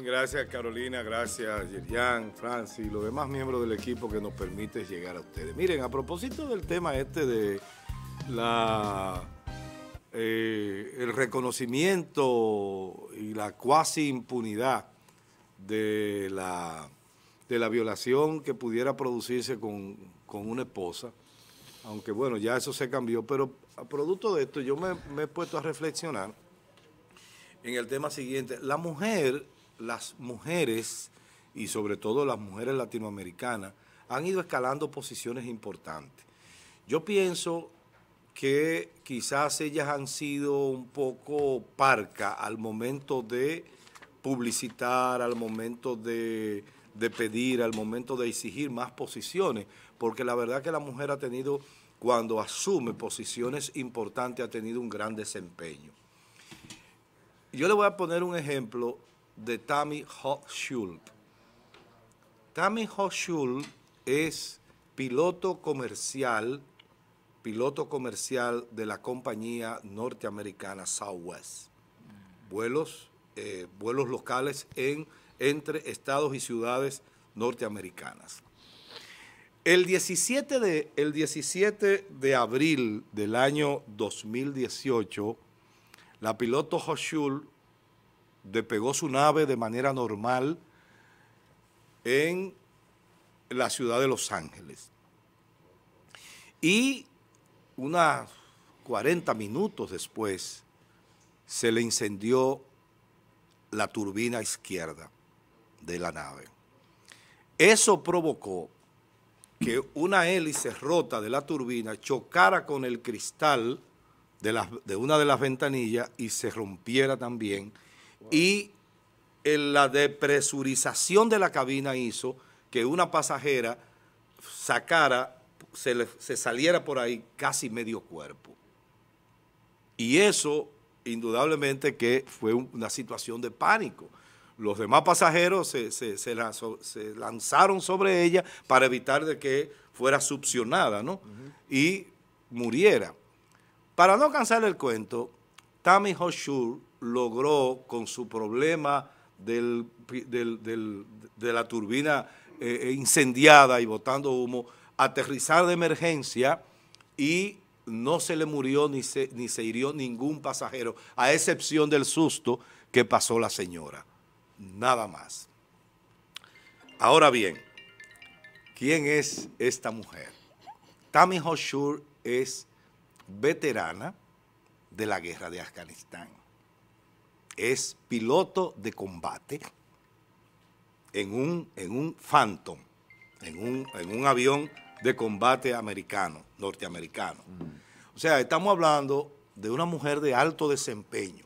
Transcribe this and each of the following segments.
Bien, gracias Carolina, gracias Yerian, Francis y los demás miembros del equipo que nos permite llegar a ustedes. Miren, a propósito del tema este de el reconocimiento y la cuasi impunidad de la violación que pudiera producirse con una esposa, aunque bueno, ya eso se cambió, pero a producto de esto yo me he puesto a reflexionar en el tema siguiente. La mujer, las mujeres y sobre todo las mujeres latinoamericanas han ido escalando posiciones importantes. Yo pienso que quizás ellas han sido un poco parcas al momento de publicitar, al momento de pedir, al momento de exigir más posiciones, porque la verdad que la mujer ha tenido, cuando asume posiciones importantes, ha tenido un gran desempeño. Yo le voy a poner un ejemplo de Tammie Jo Shults. Tammie Jo Shults es piloto comercial de la compañía norteamericana Southwest. Vuelos locales entre estados y ciudades norteamericanas. El 17 de abril del año 2018, la piloto Jo Shults despegó su nave de manera normal en la ciudad de Los Ángeles. Y unas 40 minutos después se le incendió la turbina izquierda de la nave. Eso provocó que una hélice rota de la turbina chocara con el cristal de una de las ventanillas y se rompiera también. Wow. Y la depresurización de la cabina hizo que una pasajera se saliera por ahí casi medio cuerpo. Y eso, indudablemente, que fue una situación de pánico. Los demás pasajeros se lanzaron sobre ella para evitar de que fuera succionada, ¿no? Y muriera. Para no cansar el cuento, Tammie Jo Shults logró, con su problema de la turbina incendiada y botando humo, aterrizar de emergencia, y no se le murió ni se hirió ningún pasajero, a excepción del susto que pasó la señora. Nada más. Ahora bien, ¿quién es esta mujer? Tammie Jo Shults es veterana de la guerra de Afganistán. Es piloto de combate en un Phantom, en un avión de combate americano, norteamericano. O sea, estamos hablando de una mujer de alto desempeño.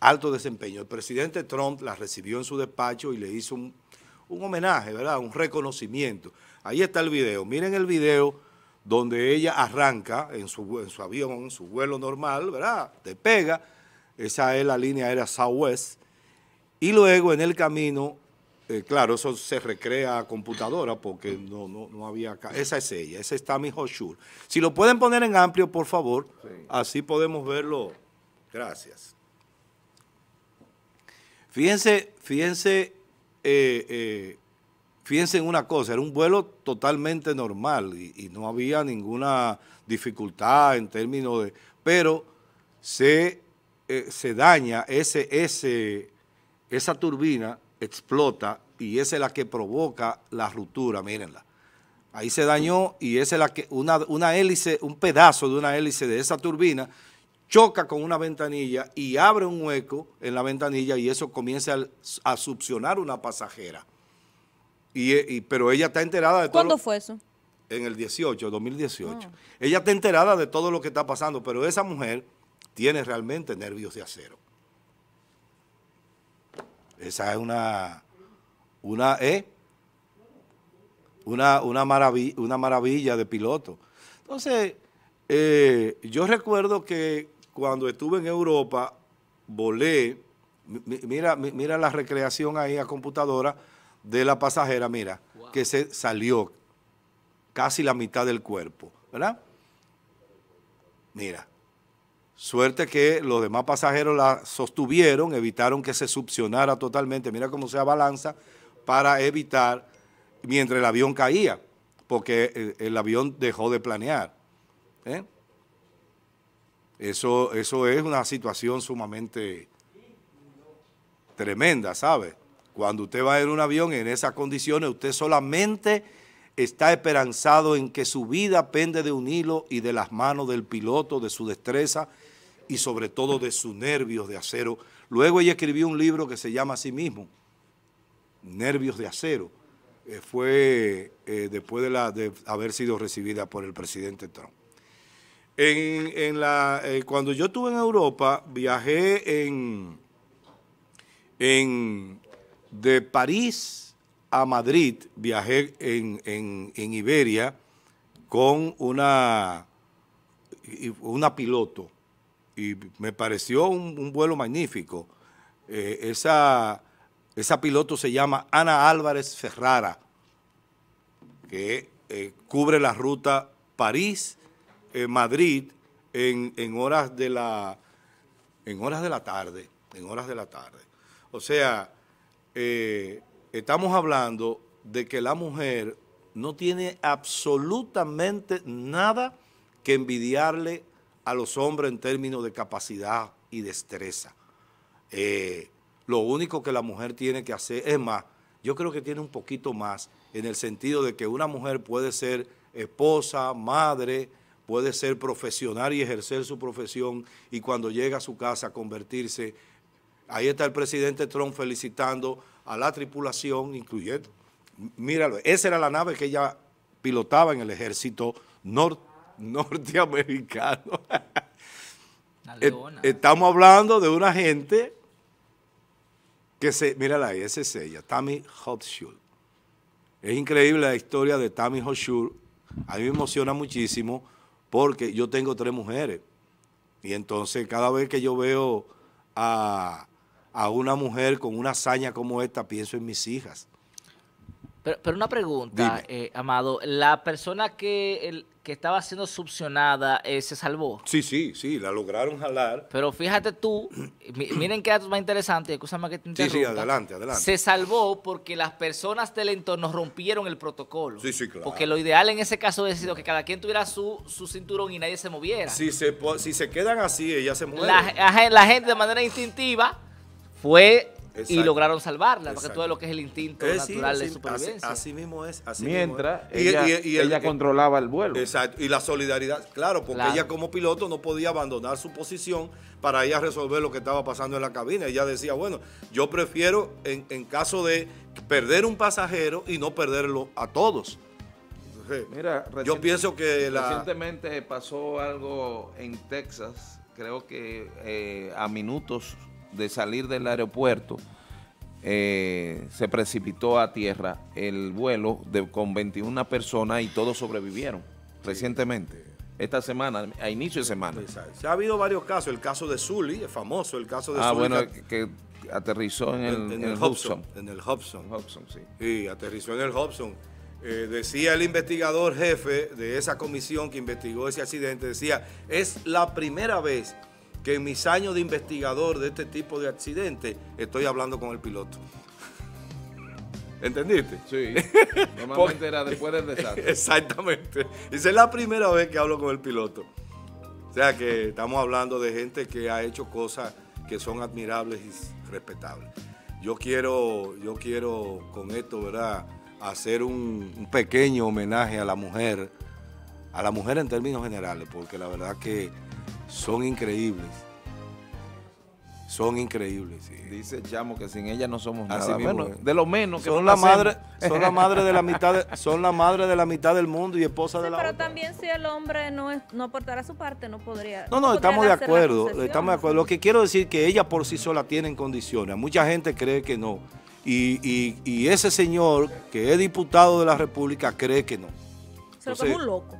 Alto desempeño. El presidente Trump la recibió en su despacho y le hizo un homenaje, ¿verdad? Un reconocimiento. Ahí está el video. Miren el video donde ella arranca en su avión, en su vuelo normal, ¿verdad? Despega, esa es la línea aérea Southwest, y luego en el camino, claro, eso se recrea a computadora porque no había acá. Esa es ella, esa es Tammie Jo Shults. Si lo pueden poner en amplio, por favor, sí. Así podemos verlo. Gracias. Fíjense en una cosa, era un vuelo totalmente normal y no había ninguna dificultad en términos de... Pero se daña, esa turbina explota y esa es la que provoca la ruptura, mírenla. Ahí se dañó y esa es la que... Una hélice, un pedazo de una hélice de esa turbina choca con una ventanilla y abre un hueco en la ventanilla y eso comienza a succionar una pasajera. Pero ella está enterada de todo. ¿Cuándo fue eso? En el 2018. Ah. Ella está enterada de todo lo que está pasando, pero esa mujer tiene realmente nervios de acero. Esa es una maravilla de piloto. Entonces, yo recuerdo que cuando estuve en Europa, volé, mira la recreación ahí a computadora, de la pasajera, mira, wow, que se salió casi la mitad del cuerpo, ¿verdad? Mira, Suerte que los demás pasajeros la sostuvieron, evitaron que se succionara totalmente. Mira cómo se abalanza para evitar mientras el avión caía, porque el avión dejó de planear. Eso es una situación sumamente tremenda, ¿sabe? Cuando usted va en un avión en esas condiciones, usted solamente está esperanzado en que su vida pende de un hilo y de las manos del piloto, de su destreza y sobre todo de sus nervios de acero. Luego ella escribió un libro que se llama a sí mismo, Nervios de Acero. Fue después de haber sido recibida por el presidente Trump. Cuando yo estuve en Europa, viajé de París a Madrid, viajé en Iberia con una piloto y me pareció un vuelo magnífico. Esa piloto se llama Ana Álvarez Ferrara, que cubre la ruta París-Madrid en horas de la tarde. O sea, estamos hablando de que la mujer no tiene absolutamente nada que envidiarle a los hombres en términos de capacidad y destreza. Lo único que la mujer tiene que hacer, es más, yo creo que tiene un poquito más, en el sentido de que una mujer puede ser esposa, madre, puede ser profesional y ejercer su profesión, y cuando llega a su casa convertirse. Ahí está el presidente Trump felicitando a la tripulación, incluyendo, míralo, esa era la nave que ella pilotaba en el ejército norteamericano. Estamos hablando de una gente que se, mírala ahí, esa es ella, Tammie Jo Shults. Es increíble la historia de Tammie Jo Shults. A mí me emociona muchísimo porque yo tengo 3 mujeres y entonces cada vez que yo veo a una mujer con una hazaña como esta, pienso en mis hijas. Pero una pregunta, Amado, ¿la persona que estaba siendo succionada se salvó? Sí, la lograron jalar. Pero fíjate tú, miren qué datos más interesantes, escúchame que te interrumpa. Sí, adelante. Se salvó porque las personas del entorno rompieron el protocolo. Sí, claro. Porque lo ideal en ese caso es que cada quien tuviera su cinturón y nadie se moviera. Si se quedan así, ellas se mueren. La gente de manera instintiva fue... Exacto. Y lograron salvarla, porque todo lo que es el instinto natural de supervivencia. Así mismo es. Mientras ella controlaba el vuelo. Exacto, y la solidaridad, claro, porque ella como piloto no podía abandonar su posición para ella resolver lo que estaba pasando en la cabina. Ella decía, bueno, yo prefiero en caso de perder un pasajero y no perderlo a todos. Entonces, mira, yo pienso que recientemente pasó algo en Texas, creo que a minutos de salir del aeropuerto, se precipitó a tierra el vuelo con 21 personas y todos sobrevivieron recientemente, esta semana, a inicio de semana. Se ha habido varios casos, el caso de Sully, es famoso, el caso de Sully. Bueno, que aterrizó en el Hudson. En el Hudson. Sí, aterrizó en el Hudson. Decía el investigador jefe de esa comisión que investigó ese accidente, decía, es la primera vez que en mis años de investigador de este tipo de accidentes estoy hablando con el piloto. ¿Entendiste? Sí. Normalmente era después del desastre. Exactamente. Esa es la primera vez que hablo con el piloto. O sea que estamos hablando de gente que ha hecho cosas que son admirables y respetables. Yo quiero con esto, ¿verdad?, hacer un pequeño homenaje a la mujer en términos generales, porque la verdad que son increíbles. Son increíbles. Sí. Dice Chamo que sin ella no somos nada. Bueno, de lo menos que son la madre, son la madre de la mitad del mundo y esposa de la otra. Pero también si el hombre no aportara su parte, no podría. No, estamos de acuerdo. Estamos de acuerdo. Lo que quiero decir es que ella por sí sola tiene condiciones. Mucha gente cree que no. Y ese señor que es diputado de la República cree que no. Se lo como un loco.